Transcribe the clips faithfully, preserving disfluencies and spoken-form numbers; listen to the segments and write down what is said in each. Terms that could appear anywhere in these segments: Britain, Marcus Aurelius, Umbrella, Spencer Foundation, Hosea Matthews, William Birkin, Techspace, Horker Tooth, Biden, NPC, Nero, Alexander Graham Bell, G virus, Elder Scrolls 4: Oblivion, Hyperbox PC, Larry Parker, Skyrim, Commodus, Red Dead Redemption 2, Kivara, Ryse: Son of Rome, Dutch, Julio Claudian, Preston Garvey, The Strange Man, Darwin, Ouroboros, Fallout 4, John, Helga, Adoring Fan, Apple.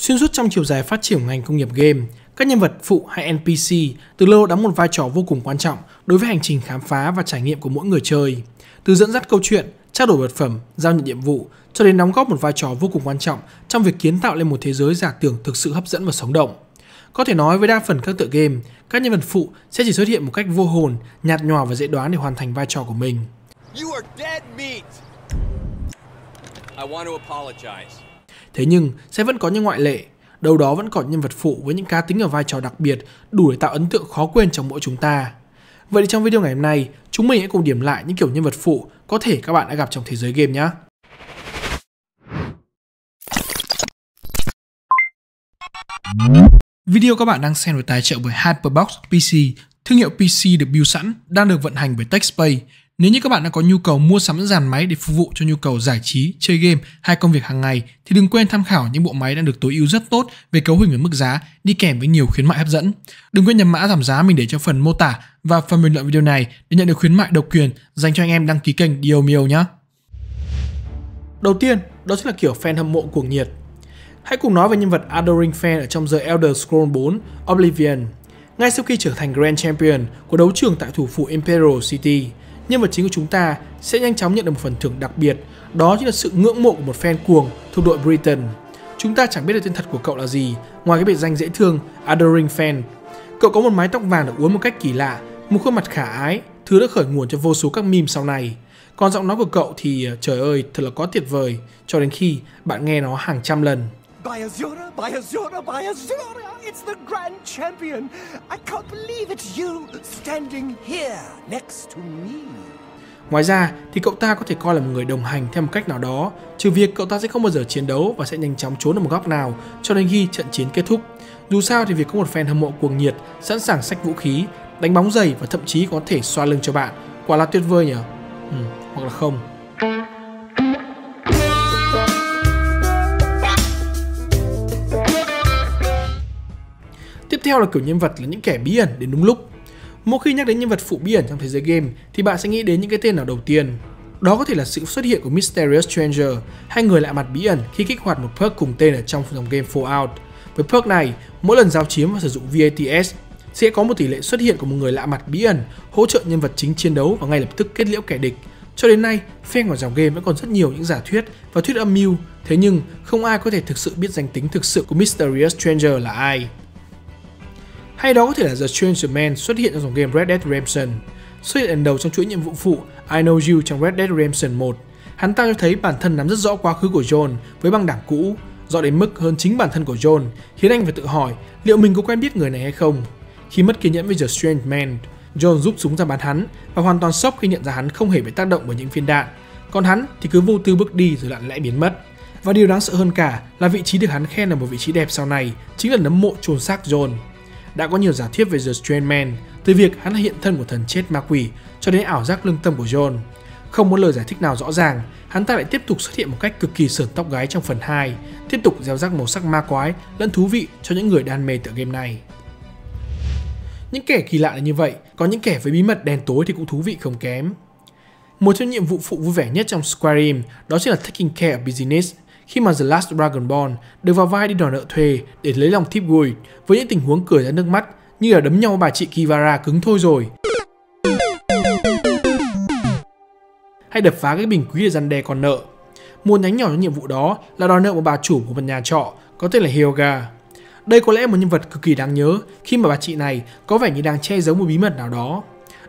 Xuyên suốt trong chiều dài phát triển ngành công nghiệp game, các nhân vật phụ hay en pê xê từ lâu đóng một vai trò vô cùng quan trọng đối với hành trình khám phá và trải nghiệm của mỗi người chơi. Từ dẫn dắt câu chuyện, trao đổi vật phẩm, giao nhận nhiệm vụ cho đến đóng góp một vai trò vô cùng quan trọng trong việc kiến tạo lên một thế giới giả tưởng thực sự hấp dẫn và sống động. Có thể nói với đa phần các tựa game, các nhân vật phụ sẽ chỉ xuất hiện một cách vô hồn, nhạt nhòa và dễ đoán để hoàn thành vai trò của mình. Thế nhưng, sẽ vẫn có những ngoại lệ. Đâu đó vẫn còn nhân vật phụ với những cá tính ở vai trò đặc biệt đủ để tạo ấn tượng khó quên trong mỗi chúng ta. Vậy thì trong video ngày hôm nay, chúng mình hãy cùng điểm lại những kiểu nhân vật phụ có thể các bạn đã gặp trong thế giới game nhé. Video các bạn đang xem được tài trợ bởi Hyperbox pê xê, thương hiệu pê xê được build sẵn, đang được vận hành bởi Techspace. Nếu như các bạn đã có nhu cầu mua sắm dàn máy để phục vụ cho nhu cầu giải trí, chơi game hay công việc hàng ngày thì đừng quên tham khảo những bộ máy đang được tối ưu rất tốt về cấu hình và mức giá, đi kèm với nhiều khuyến mại hấp dẫn. Đừng quên nhập mã giảm giá mình để trong phần mô tả và phần bình luận video này để nhận được khuyến mại độc quyền dành cho anh em đăng ký kênh Diomio nhé. Đầu tiên, đó chính là kiểu fan hâm mộ cuồng nhiệt. Hãy cùng nói về nhân vật Adoring Fan ở trong The Elder Scrolls bốn: Oblivion. Ngay sau khi trở thành Grand Champion của đấu trường tại thủ phủ Imperial City, nhân vật chính của chúng ta sẽ nhanh chóng nhận được một phần thưởng đặc biệt, đó chính là sự ngưỡng mộ của một fan cuồng thuộc đội Britain. Chúng ta chẳng biết được tên thật của cậu là gì, ngoài cái biệt danh dễ thương Adoring Fan. Cậu có một mái tóc vàng được uốn một cách kỳ lạ, một khuôn mặt khả ái, thứ đã khởi nguồn cho vô số các meme sau này. Còn giọng nói của cậu thì trời ơi, thật là quá tuyệt vời, cho đến khi bạn nghe nó hàng trăm lần. By Azura, by Azura, by Azura, it's the Grand Champion. I can't believe it's you standing here next to me. Ngoài ra thì cậu ta có thể coi là một người đồng hành theo một cách nào đó, trừ việc cậu ta sẽ không bao giờ chiến đấu và sẽ nhanh chóng trốn ở một góc nào cho đến khi trận chiến kết thúc. Dù sao thì việc có một fan hâm mộ cuồng nhiệt sẵn sàng xách vũ khí, đánh bóng giày và thậm chí có thể xoa lưng cho bạn, quả là tuyệt vời nhỉ? Ừ, hoặc là không. Tiếp theo là kiểu nhân vật là những kẻ bí ẩn đến đúng lúc. Mỗi khi nhắc đến nhân vật phụ bí ẩn trong thế giới game thì bạn sẽ nghĩ đến những cái tên nào đầu tiên. Đó có thể là sự xuất hiện của Mysterious Stranger, hay người lạ mặt bí ẩn khi kích hoạt một perk cùng tên ở trong dòng game Fallout. Với perk này, mỗi lần giao chiến và sử dụng vats sẽ có một tỷ lệ xuất hiện của một người lạ mặt bí ẩn hỗ trợ nhân vật chính chiến đấu và ngay lập tức kết liễu kẻ địch. Cho đến nay, fan của dòng game vẫn còn rất nhiều những giả thuyết và thuyết âm mưu, thế nhưng không ai có thể thực sự biết danh tính thực sự của Mysterious Stranger là ai. Hay đó có thể là The Strange Man xuất hiện trong dòng game Red Dead Redemption. Xuất hiện lần đầu trong chuỗi nhiệm vụ phụ I Know You trong Red Dead Redemption một. Hắn ta cho thấy bản thân nắm rất rõ quá khứ của John với băng đảng cũ, rõ đến mức hơn chính bản thân của John, khiến anh phải tự hỏi liệu mình có quen biết người này hay không. Khi mất kiên nhẫn với The Strange Man, John rút súng ra bắn hắn và hoàn toàn sốc khi nhận ra hắn không hề bị tác động bởi những viên đạn. Còn hắn thì cứ vô tư bước đi rồi lặng lẽ biến mất. Và điều đáng sợ hơn cả là vị trí được hắn khen là một vị trí đẹp sau này chính là nấm mộ chôn xác John. Đã có nhiều giả thuyết về The Strange Man, từ việc hắn là hiện thân của thần chết ma quỷ cho đến ảo giác lương tâm của John. Không có lời giải thích nào rõ ràng, hắn ta lại tiếp tục xuất hiện một cách cực kỳ sởn tóc gái trong phần hai, tiếp tục gieo rắc màu sắc ma quái lẫn thú vị cho những người đam mê tựa game này. Những kẻ kỳ lạ là như vậy, có những kẻ với bí mật đen tối thì cũng thú vị không kém. Một trong nhiệm vụ phụ vui vẻ nhất trong Skyrim đó chính là Taking Care of Business, khi mà The Last Dragonborn được vào vai đi đòi nợ thuê để lấy lòng Thiếp Gùi với những tình huống cười ra nước mắt như là đấm nhau bà chị Kivara cứng thôi rồi, hay đập phá cái bình quý để răn đe con nợ. Một nhánh nhỏ trong nhiệm vụ đó là đòi nợ một bà chủ của một nhà trọ có tên là Helga. Đây có lẽ một nhân vật cực kỳ đáng nhớ khi mà bà chị này có vẻ như đang che giấu một bí mật nào đó.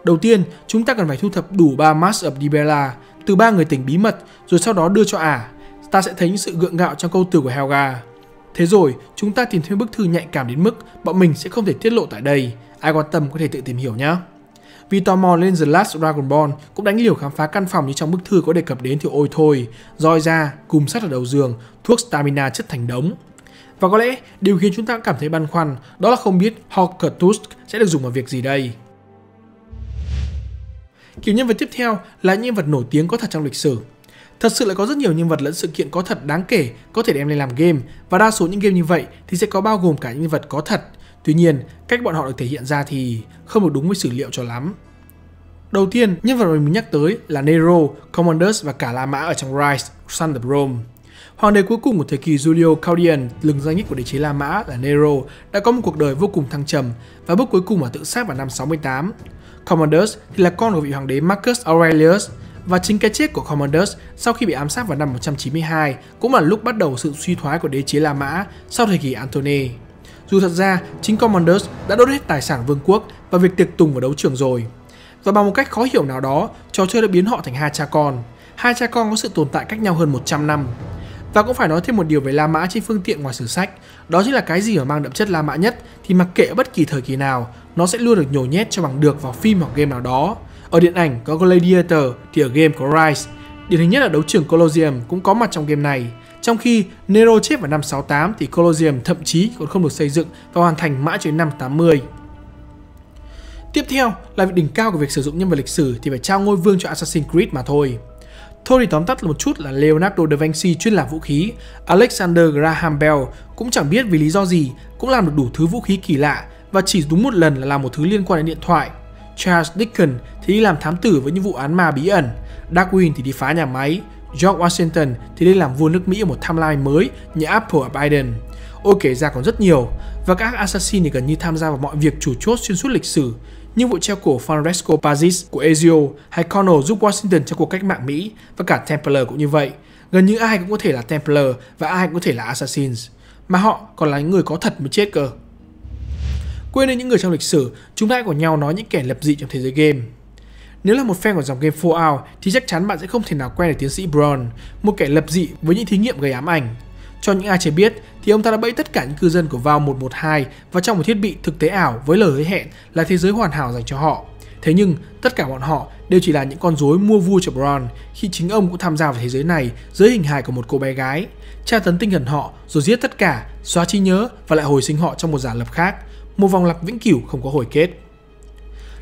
Đầu tiên, chúng ta cần phải thu thập đủ ba Mask of Dibella từ ba người tình bí mật rồi sau đó đưa cho ả. Ta sẽ thấy những sự gượng gạo trong câu từ của Helga. Thế rồi, chúng ta tìm thấy bức thư nhạy cảm đến mức bọn mình sẽ không thể tiết lộ tại đây. Ai quan tâm có thể tự tìm hiểu nhé. Vì tò mò lên The Last Dragonborn cũng đánh liều khám phá căn phòng như trong bức thư có đề cập đến thì ôi thôi, roi ra, cùm sắt ở đầu giường, thuốc stamina chất thành đống. Và có lẽ điều khiến chúng ta cảm thấy băn khoăn đó là không biết Horker Tooth sẽ được dùng vào việc gì đây. Kiểu nhân vật tiếp theo là những nhân vật nổi tiếng có thật trong lịch sử. Thật sự lại có rất nhiều nhân vật lẫn sự kiện có thật đáng kể có thể đem lên làm game, và đa số những game như vậy thì sẽ có bao gồm cả những nhân vật có thật. Tuy nhiên, cách bọn họ được thể hiện ra thì không được đúng với sử liệu cho lắm. Đầu tiên, nhân vật mình muốn nhắc tới là Nero, Commodus và cả La Mã ở trong Ryse: Son of Rome. Hoàng đế cuối cùng của thời kỳ Julio Claudian, lừng danh nhất của đế chế La Mã là Nero, đã có một cuộc đời vô cùng thăng trầm và bước cuối cùng là tự sát vào năm sáu mươi tám. Commodus thì là con của vị hoàng đế Marcus Aurelius, và chính cái chết của Commodus sau khi bị ám sát vào năm một trăm chín mươi hai cũng là lúc bắt đầu sự suy thoái của đế chế La Mã sau thời kỳ Antony. Dù thật ra, chính Commodus đã đốt hết tài sản vương quốc và việc tiệc tùng và đấu trường rồi. Và bằng một cách khó hiểu nào đó, trò chơi đã biến họ thành hai cha con. Hai cha con có sự tồn tại cách nhau hơn một trăm năm. Và cũng phải nói thêm một điều về La Mã trên phương tiện ngoài sử sách, đó chính là cái gì mà mang đậm chất La Mã nhất thì mặc kệ bất kỳ thời kỳ nào, nó sẽ luôn được nhồi nhét cho bằng được vào phim hoặc game nào đó. Ở điện ảnh có Gladiator thì ở game có Ryse. Điển hình nhất là đấu trường Colosseum cũng có mặt trong game này. Trong khi Nero chết vào năm sáu mươi tám thì Colosseum thậm chí còn không được xây dựng và hoàn thành mãi cho đến năm tám mươi. Tiếp theo là đỉnh cao của việc sử dụng nhân vật lịch sử thì phải trao ngôi vương cho Assassin's Creed mà thôi. Thôi thì tóm tắt một chút là Leonardo da Vinci chuyên làm vũ khí, Alexander Graham Bell cũng chẳng biết vì lý do gì cũng làm được đủ thứ vũ khí kỳ lạ và chỉ đúng một lần là làm một thứ liên quan đến điện thoại. Charles Dickens thì đi làm thám tử với những vụ án ma bí ẩn, Darwin thì đi phá nhà máy, George Washington thì đi làm vua nước Mỹ ở một timeline mới như Apple ở Biden. Ôi kể ra còn rất nhiều, và các assassin thì gần như tham gia vào mọi việc chủ chốt xuyên suốt lịch sử, như vụ treo cổ Francesco Pazis của Ezio hay Connell giúp Washington trong cuộc cách mạng Mỹ, và cả Templar cũng như vậy. Gần như ai cũng có thể là Templar và ai cũng có thể là Assassins, mà họ còn là những người có thật mới chết cơ. Quên đi những người trong lịch sử, chúng ta hãy cùng nhau nói những kẻ lập dị trong thế giới game. Nếu là một fan của dòng game Fallout thì chắc chắn bạn sẽ không thể nào quen được tiến sĩ Brown, một kẻ lập dị với những thí nghiệm gây ám ảnh. Cho những ai chưa biết thì ông ta đã bẫy tất cả những cư dân của Valve một một hai vào trong một thiết bị thực tế ảo với lời hứa hẹn là thế giới hoàn hảo dành cho họ. Thế nhưng tất cả bọn họ đều chỉ là những con rối mua vui cho Brown, khi chính ông cũng tham gia vào thế giới này dưới hình hài của một cô bé gái, tra tấn tinh thần họ rồi giết tất cả, xóa trí nhớ và lại hồi sinh họ trong một giả lập khác, một vòng lặp vĩnh cửu không có hồi kết.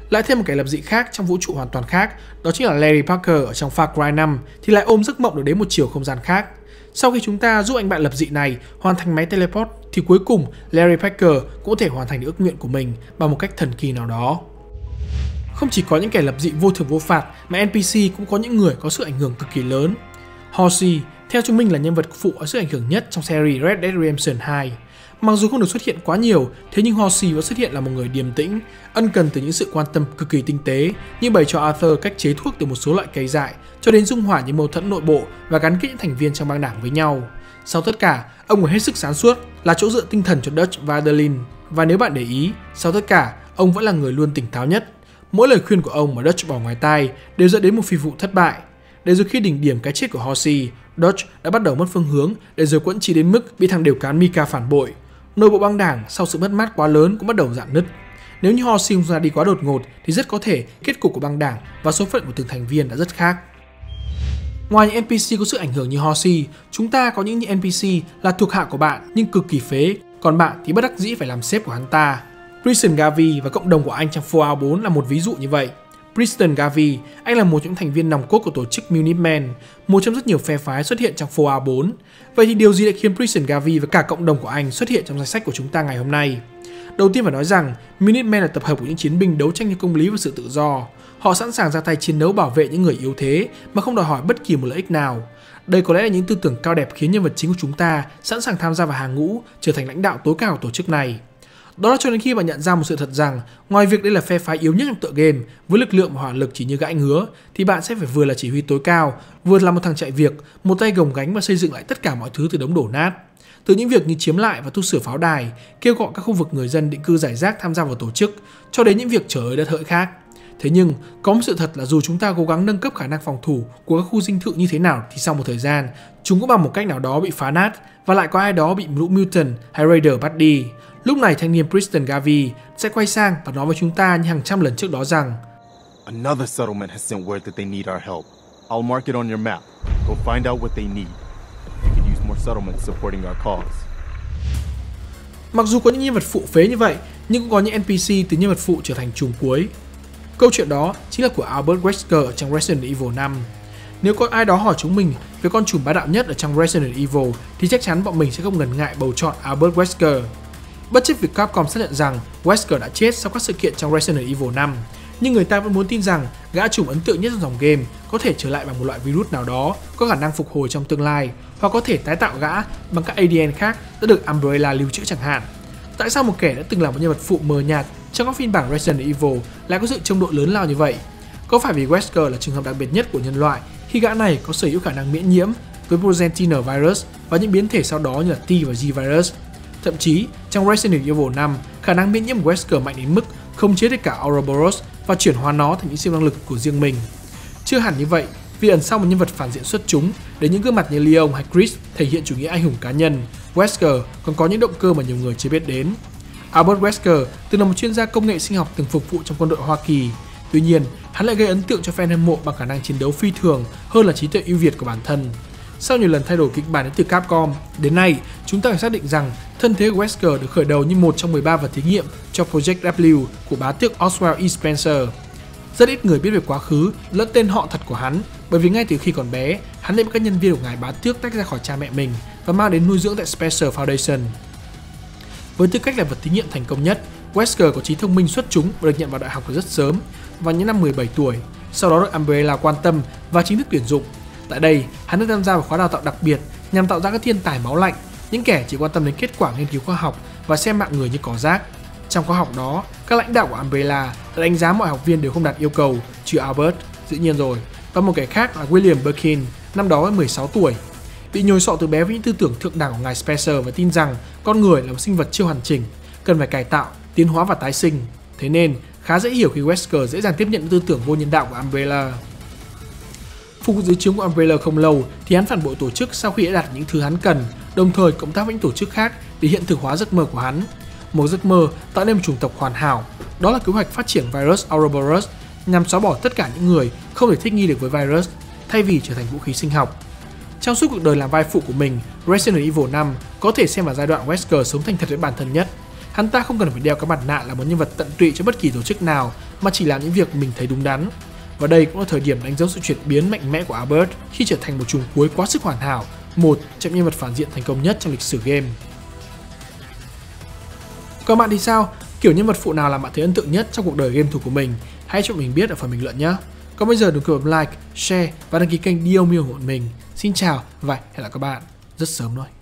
Lại thêm một kẻ lập dị khác trong vũ trụ hoàn toàn khác, đó chính là Larry Parker ở trong Far Cry năm thì lại ôm giấc mộng được đến một chiều không gian khác. Sau khi chúng ta giúp anh bạn lập dị này hoàn thành máy teleport thì cuối cùng Larry Parker cũng có thể hoàn thành được ước nguyện của mình bằng một cách thần kỳ nào đó. Không chỉ có những kẻ lập dị vô thưởng vô phạt mà en pê xê cũng có những người có sự ảnh hưởng cực kỳ lớn. Hosea theo chúng mình là nhân vật phụ có sự ảnh hưởng nhất trong series Red Dead Redemption hai. Mặc dù không được xuất hiện quá nhiều, thế nhưng Hosea vẫn xuất hiện là một người điềm tĩnh, ân cần từ những sự quan tâm cực kỳ tinh tế, như bày cho Arthur cách chế thuốc từ một số loại cây dại, cho đến dung hòa những mâu thuẫn nội bộ và gắn kết những thành viên trong băng đảng với nhau. Sau tất cả, ông còn hết sức sáng suốt, là chỗ dựa tinh thần cho Dutch và Adeline. Và nếu bạn để ý, sau tất cả, ông vẫn là người luôn tỉnh táo nhất. Mỗi lời khuyên của ông mà Dutch bỏ ngoài tai đều dẫn đến một phi vụ thất bại. Để rồi khi đỉnh điểm cái chết của Hosea, Dutch đã bắt đầu mất phương hướng, để rồi quẫn trí đến mức bị thằng điều cán Mika phản bội. Nội bộ băng đảng sau sự mất mát quá lớn cũng bắt đầu rạn nứt. Nếu như Hosea ra đi quá đột ngột thì rất có thể kết cục của băng đảng và số phận của từng thành viên đã rất khác. Ngoài những en pê xê có sự ảnh hưởng như Hosea, chúng ta có những en pê xê là thuộc hạ của bạn nhưng cực kỳ phế, còn bạn thì bất đắc dĩ phải làm sếp của hắn ta. Preston Garvey và cộng đồng của anh trong Fallout bốn là một ví dụ như vậy. Preston Garvey, anh là một trong những thành viên nòng cốt của tổ chức Minutemen, một trong rất nhiều phe phái xuất hiện trong Fallout bốn. Vậy thì điều gì đã khiến Preston Garvey và cả cộng đồng của anh xuất hiện trong danh sách của chúng ta ngày hôm nay? Đầu tiên phải nói rằng, Minutemen là tập hợp của những chiến binh đấu tranh cho công lý và sự tự do. Họ sẵn sàng ra tay chiến đấu bảo vệ những người yếu thế mà không đòi hỏi bất kỳ một lợi ích nào. Đây có lẽ là những tư tưởng cao đẹp khiến nhân vật chính của chúng ta sẵn sàng tham gia vào hàng ngũ, trở thành lãnh đạo tối cao của tổ chức này. Đó là cho đến khi bạn nhận ra một sự thật rằng, ngoài việc đây là phe phái yếu nhất trong tựa game, với lực lượng và hỏa lực chỉ như gãi ngứa, thì bạn sẽ phải vừa là chỉ huy tối cao, vừa là một thằng chạy việc, một tay gồng gánh và xây dựng lại tất cả mọi thứ từ đống đổ nát. Từ những việc như chiếm lại và tu sửa pháo đài, kêu gọi các khu vực người dân định cư giải rác tham gia vào tổ chức, cho đến những việc trở ơi đất hỡi khác. Thế nhưng, có một sự thật là dù chúng ta cố gắng nâng cấp khả năng phòng thủ của các khu dinh thự như thế nào thì sau một thời gian, chúng cũng bằng một cách nào đó bị phá nát và lại có ai đó bị lũ mutant hay raider bắt đi. Lúc này thanh niên Preston Garvey sẽ quay sang và nói với chúng ta như hàng trăm lần trước đó rằng Another settlement has sent word that they need our help. I'll mark it on your map. Go find out what they need. You could use more settlements supporting our cause. Mặc dù có những nhân vật phụ phế như vậy, nhưng cũng có những en pê xê từ nhân vật phụ trở thành trùm cuối. Câu chuyện đó chính là của Albert Wesker ở trong Resident Evil năm. Nếu có ai đó hỏi chúng mình về con trùm bá đạo nhất ở trong Resident Evil thì chắc chắn bọn mình sẽ không ngần ngại bầu chọn Albert Wesker. Bất chấp việc Capcom xác nhận rằng Wesker đã chết sau các sự kiện trong Resident Evil năm, nhưng người ta vẫn muốn tin rằng gã trùm ấn tượng nhất trong dòng game có thể trở lại bằng một loại virus nào đó có khả năng phục hồi trong tương lai, hoặc có thể tái tạo gã bằng các a đê en khác đã được Umbrella lưu trữ chẳng hạn. Tại sao một kẻ đã từng là một nhân vật phụ mờ nhạt trong các phiên bản Resident Evil lại có sự trông độ lớn lao như vậy? Có phải vì Wesker là trường hợp đặc biệt nhất của nhân loại khi gã này có sở hữu khả năng miễn nhiễm với Progenitor virus và những biến thể sau đó như là T và G virus? Thậm chí, trong Resident Evil năm, khả năng miễn nhiễm của Wesker mạnh đến mức khống chế được cả Ouroboros và chuyển hóa nó thành những siêu năng lực của riêng mình. Chưa hẳn như vậy, vì ẩn sau một nhân vật phản diện xuất chúng, để những gương mặt như Leon hay Chris thể hiện chủ nghĩa anh hùng cá nhân, Wesker còn có những động cơ mà nhiều người chưa biết đến. Albert Wesker từng là một chuyên gia công nghệ sinh học từng phục vụ trong quân đội Hoa Kỳ. Tuy nhiên, hắn lại gây ấn tượng cho fan hâm mộ bằng khả năng chiến đấu phi thường hơn là trí tuệ ưu việt của bản thân. Sau nhiều lần thay đổi kịch bản đến từ Capcom, đến nay chúng ta phải xác định rằng thân thế của Wesker được khởi đầu như một trong mười ba vật thí nghiệm cho Project W của bá tước Oswald E. Spencer. Rất ít người biết về quá khứ lẫn tên họ thật của hắn, bởi vì ngay từ khi còn bé, hắn đã bị các nhân viên của ngài bá tước tách ra khỏi cha mẹ mình và mang đến nuôi dưỡng tại Spencer Foundation. Với tư cách là vật thí nghiệm thành công nhất, Wesker có trí thông minh xuất chúng và được nhận vào đại học từ rất sớm, vào những năm mười bảy tuổi, sau đó được Umbrella quan tâm và chính thức tuyển dụng. Tại đây, hắn đã tham gia vào khóa đào tạo đặc biệt nhằm tạo ra các thiên tài máu lạnh, những kẻ chỉ quan tâm đến kết quả nghiên cứu khoa học và xem mạng người như cỏ rác. Trong khóa học đó, các lãnh đạo của Umbrella đã đánh giá mọi học viên đều không đạt yêu cầu, trừ Albert, dĩ nhiên rồi, và một kẻ khác là William Birkin, năm đó mới mười sáu tuổi. Bị nhồi sọ từ bé với những tư tưởng thượng đẳng của ngài Spencer và tin rằng con người là một sinh vật chưa hoàn chỉnh, cần phải cải tạo, tiến hóa và tái sinh. Thế nên, khá dễ hiểu khi Wesker dễ dàng tiếp nhận tư tưởng vô nhân đạo của Umbrella. Phục dưới trướng của Umbrella không lâu thì hắn phản bội tổ chức sau khi đã đạt những thứ hắn cần, đồng thời cộng tác với những tổ chức khác để hiện thực hóa giấc mơ của hắn. Một giấc mơ tạo nên một chủng tộc hoàn hảo, đó là kế hoạch phát triển virus Ouroboros nhằm xóa bỏ tất cả những người không thể thích nghi được với virus, thay vì trở thành vũ khí sinh học. Trong suốt cuộc đời làm vai phụ của mình, Resident Evil năm có thể xem là giai đoạn Wesker sống thành thật với bản thân nhất. Hắn ta không cần phải đeo cái mặt nạ là một nhân vật tận tụy cho bất kỳ tổ chức nào, mà chỉ làm những việc mình thấy đúng đắn. Và đây cũng là thời điểm đánh dấu sự chuyển biến mạnh mẽ của Albert khi trở thành một chùm cuối quá sức hoàn hảo, một trong nhân vật phản diện thành công nhất trong lịch sử game. Còn bạn thì sao? Kiểu nhân vật phụ nào làm bạn thấy ấn tượng nhất trong cuộc đời game thủ của mình? Hãy cho mình biết ở phần bình luận nhé. Còn bây giờ đừng quên bấm like, share và đăng ký kênh Diomio của mình. Xin chào và hẹn gặp lại các bạn rất sớm thôi.